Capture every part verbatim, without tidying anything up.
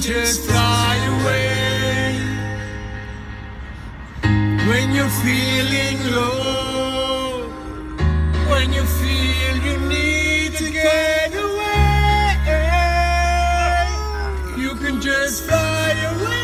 Just fly away when you're feeling low, when you feel you need to get away, you can just fly away.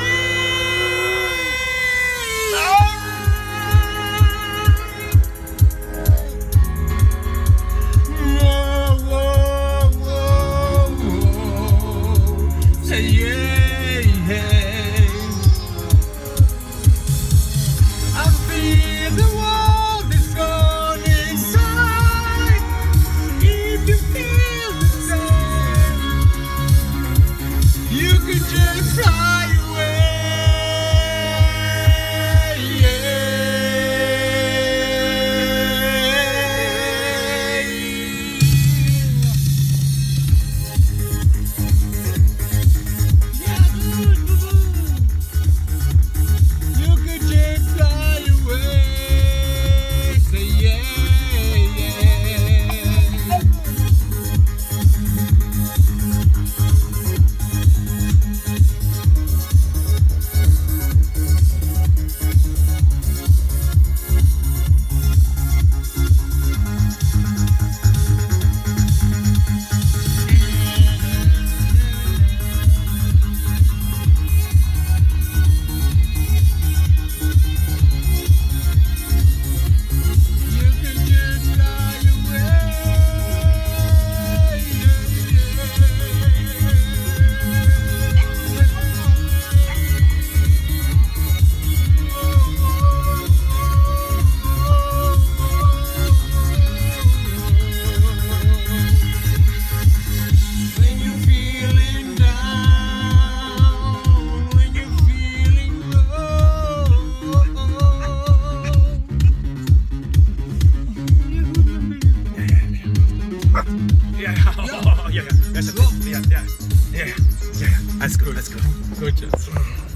Yeah, that's it. Yeah, yeah, yeah. That's good, that's good. Good job.